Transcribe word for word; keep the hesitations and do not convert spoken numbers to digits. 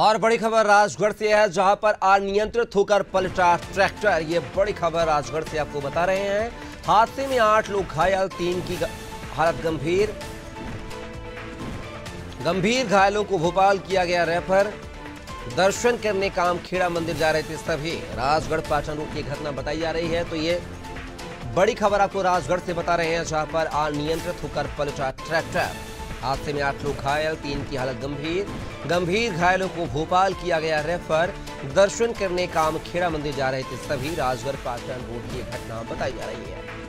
और बड़ी खबर राजगढ़ से है, जहां पर अनियंत्रित होकर पलटा ट्रैक्टर। ये बड़ी खबर राजगढ़ से आपको बता रहे हैं। हादसे में आठ लोग घायल, तीन की हालत गंभीर। गंभीर घायलों को भोपाल किया गया रेफर। दर्शन करने काम खेड़ा मंदिर जा रहे थे सभी। राजगढ़ पाटन रोड की घटना बताई जा रही है। तो ये बड़ी खबर आपको राजगढ़ से बता रहे हैं, जहां पर अनियंत्रित होकर पलटा ट्रैक्टर। हादसे में आठ लोग घायल, तीन की हालत गंभीर। गंभीर घायलों को भोपाल किया गया रेफर। दर्शन करने काम खेड़ा मंदिर जा रहे थे सभी। राजगढ़-पाटन रोड की घटना बताई जा रही है।